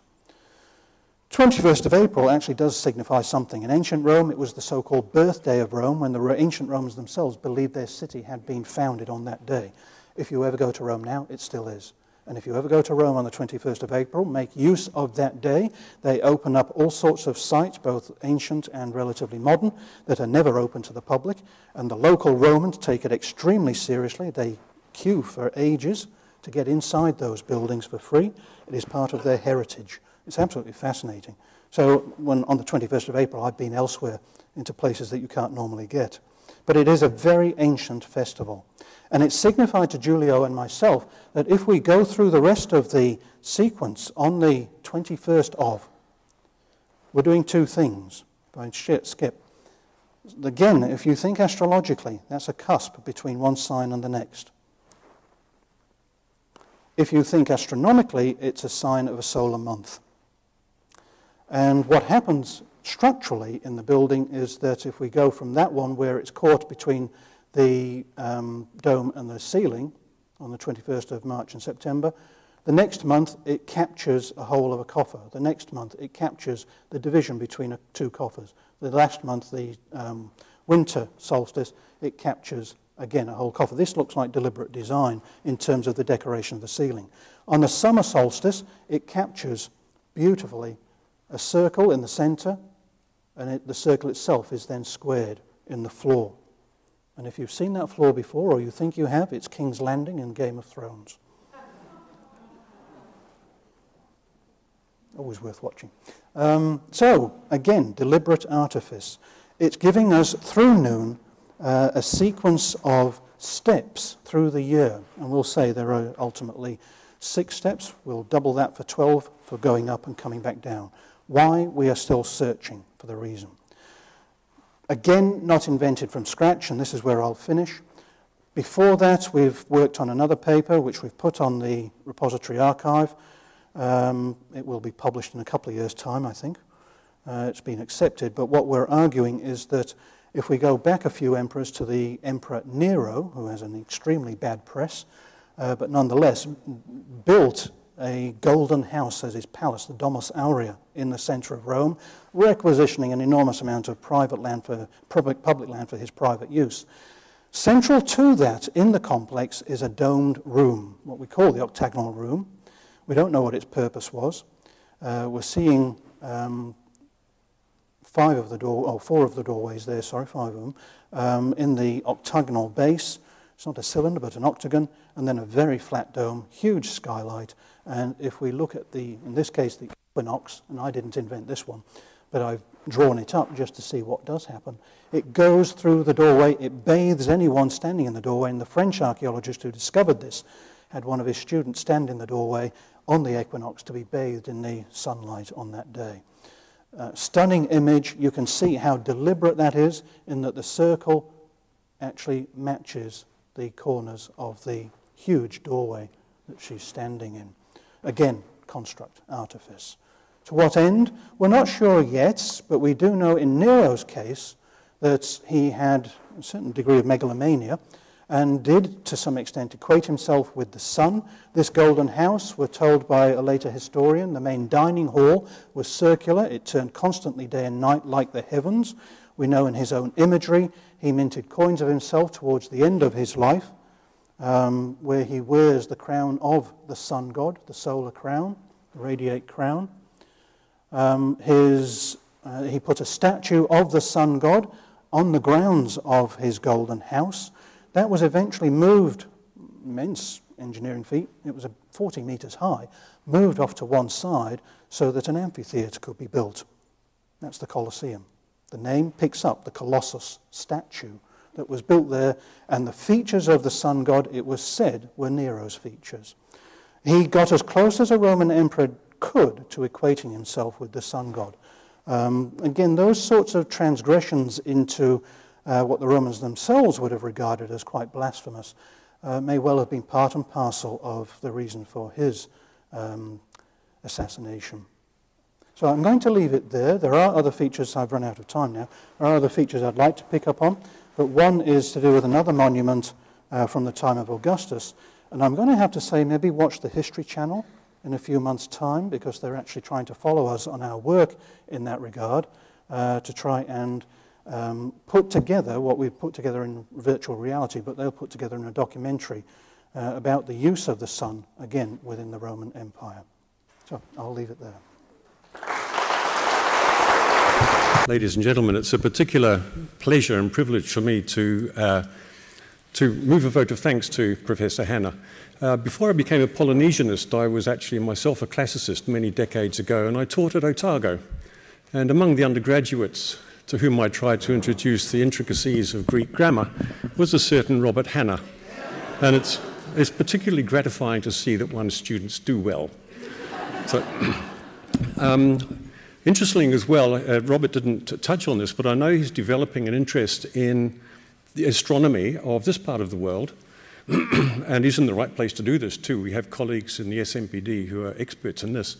twenty-first of April actually does signify something. In ancient Rome, it was the so-called birthday of Rome, when the ancient Romans themselves believed their city had been founded on that day. If you ever go to Rome now, it still is. And if you ever go to Rome on the twenty-first of April, make use of that day. They open up all sorts of sites, both ancient and relatively modern, that are never open to the public. And the local Romans take it extremely seriously. They queue for ages to get inside those buildings for free. It is part of their heritage. It's absolutely fascinating. So when, on the twenty-first of April, I've been elsewhere into places that you can't normally get. But it is a very ancient festival. And it signified to Giulio and myself that if we go through the rest of the sequence on the twenty-first of, we're doing two things. If I skip. Again, if you think astrologically, that's a cusp between one sign and the next. If you think astronomically, it's a sign of a solar month. And what happens structurally in the building is that if we go from that one where it's caught between the um, dome and the ceiling on the twenty-first of March and September, the next month it captures a hole of a coffer. The next month it captures the division between a, two coffers. the last month, the um, winter solstice, it captures, again, a whole coffer. This looks like deliberate design in terms of the decoration of the ceiling. On the summer solstice, it captures beautifully a circle in the center, and it, the circle itself is then squared in the floor. And if you've seen that floor before, or you think you have, it's King's Landing in Game of Thrones. Always worth watching. Um, so, again, deliberate artifice. It's giving us, through noon, uh, a sequence of steps through the year. And we'll say there are ultimately six steps. We'll double that for twelve for going up and coming back down. Why? We are still searching for the reason. Again, not invented from scratch, and this is where I'll finish. Before that, we've worked on another paper, which we've put on the repository archive. Um, it will be published in a couple of years' time, I think. Uh, it's been accepted, but what we're arguing is that if we go back a few emperors to the Emperor Nero, who has an extremely bad press, uh, but nonetheless built a golden house as his palace, the Domus Aurea, in the center of Rome, requisitioning an enormous amount of private land for public, public land for his private use. Central to that in the complex is a domed room, what we call the octagonal room. We don't know what its purpose was. Uh, we're seeing um, five of the door, or four of the doorways there, sorry, five of them, um, in the octagonal base. It's not a cylinder, but an octagon, and then a very flat dome, huge skylight. And if we look at the, in this case, the equinox, and I didn't invent this one, but I've drawn it up just to see what does happen. It goes through the doorway, it bathes anyone standing in the doorway, and the French archaeologist who discovered this had one of his students stand in the doorway on the equinox to be bathed in the sunlight on that day. Uh, stunning image. You can see how deliberate that is in that the circle actually matches the corners of the huge doorway that she's standing in. Again, construct, artifice. To what end? We're not sure yet, but we do know in Nero's case that he had a certain degree of megalomania and did, to some extent, equate himself with the sun. This golden house, we're told by a later historian, the main dining hall was circular. It turned constantly day and night like the heavens. We know in his own imagery, he minted coins of himself towards the end of his life, um, where he wears the crown of the sun god, the solar crown, the radiate crown. Um, his, uh, he put a statue of the sun god on the grounds of his golden house. That was eventually moved, immense engineering feat, it was forty meters high, moved off to one side so that an amphitheater could be built. That's the Colosseum. The name picks up the Colossus statue that was built there, and the features of the sun god, it was said, were Nero's features. He got as close as a Roman emperor could to equating himself with the sun god. Um, again, those sorts of transgressions into Uh, what the Romans themselves would have regarded as quite blasphemous, uh, may well have been part and parcel of the reason for his um, assassination. So I'm going to leave it there. There are other features, I've run out of time now, there are other features I'd like to pick up on, but one is to do with another monument uh, from the time of Augustus, and I'm going to have to say maybe watch the History Channel in a few months' time, because they're actually trying to follow us on our work in that regard, uh, to try and Um, put together what we've put together in virtual reality, but they'll put together in a documentary uh, about the use of the sun, again, within the Roman Empire. So I'll leave it there. Ladies and gentlemen, it's a particular pleasure and privilege for me to, uh, to move a vote of thanks to Professor Hannah. Uh, before I became a Polynesianist, I was actually myself a classicist many decades ago, and I taught at Otago. And among the undergraduates to whom I tried to introduce the intricacies of Greek grammar, was a certain Robert Hannah. And it's, it's particularly gratifying to see that one's students do well. So, um, interesting as well, uh, Robert didn't touch on this, but I know he's developing an interest in the astronomy of this part of the world, and he's in the right place to do this too. We have colleagues in the S M P D who are experts in this.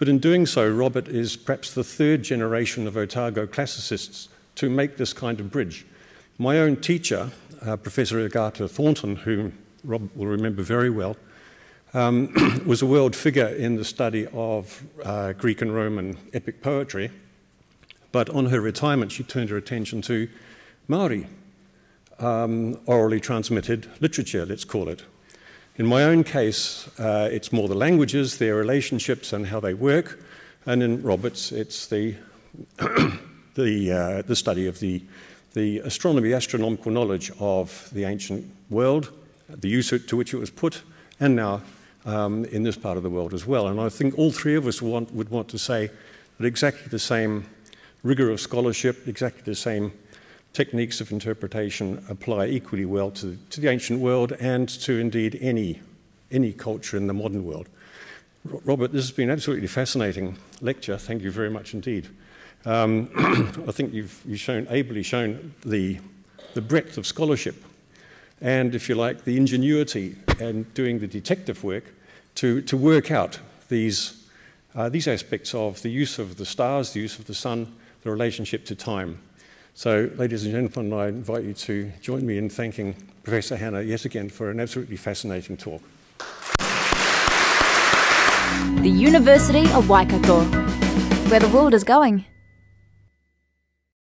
But in doing so, Robert is perhaps the third generation of Otago classicists to make this kind of bridge. My own teacher, uh, Professor Agata Thornton, whom Robert will remember very well, um, was a world figure in the study of uh, Greek and Roman epic poetry, But on her retirement, she turned her attention to Māori, um, orally transmitted literature, let's call it. In my own case, uh, it's more the languages, their relationships and how they work, and in Robert's, it's the, the, uh, the study of the, the astronomy, astronomical knowledge of the ancient world, the use to which it was put, and now um, in this part of the world as well. And I think all three of us want, would want to say that exactly the same rigor of scholarship, exactly the same techniques of interpretation apply equally well to, to the ancient world and to indeed any, any culture in the modern world. Robert, this has been an absolutely fascinating lecture. Thank you very much indeed. Um, I think you've, you've shown, ably shown the, the breadth of scholarship and, if you like, the ingenuity and doing the detective work to, to work out these, uh, these aspects of the use of the stars, the use of the sun, the relationship to time. So, ladies and gentlemen, I invite you to join me in thanking Professor Hannah yet again for an absolutely fascinating talk. The University of Waikato, where the world is going.